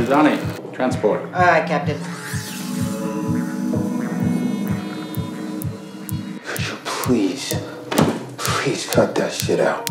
Rizani, transport. Aye, Captain. Could you please cut that shit out?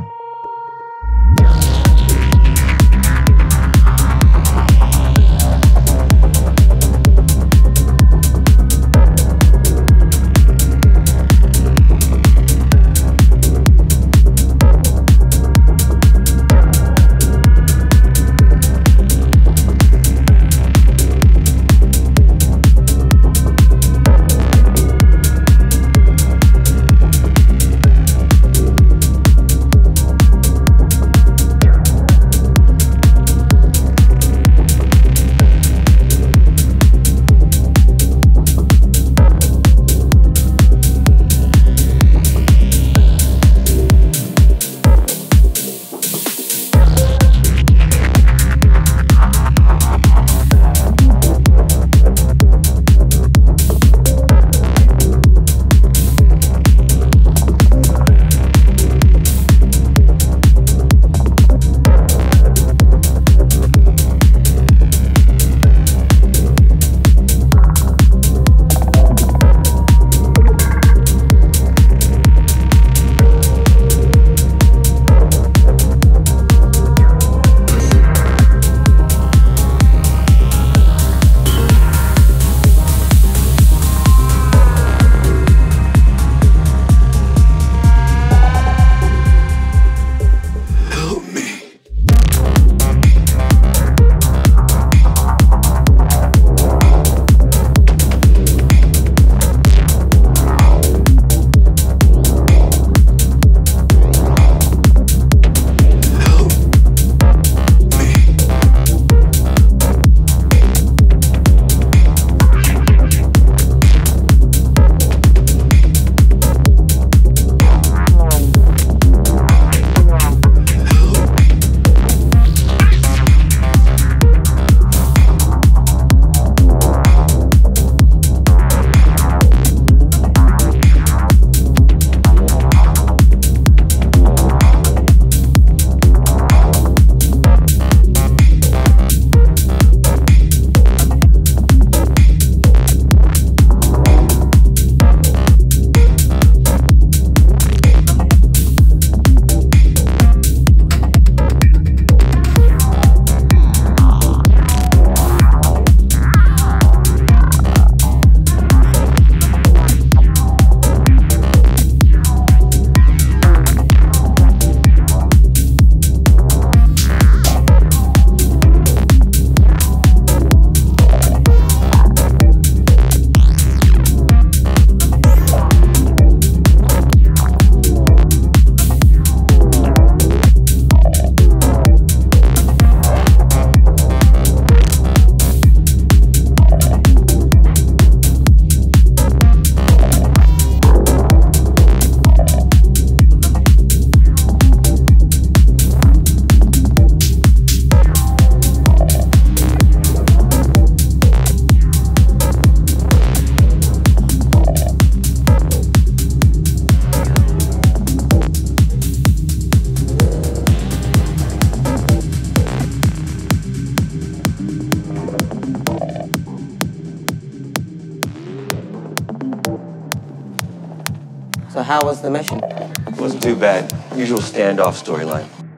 So how was the mission? It wasn't too bad. Usual standoff storyline.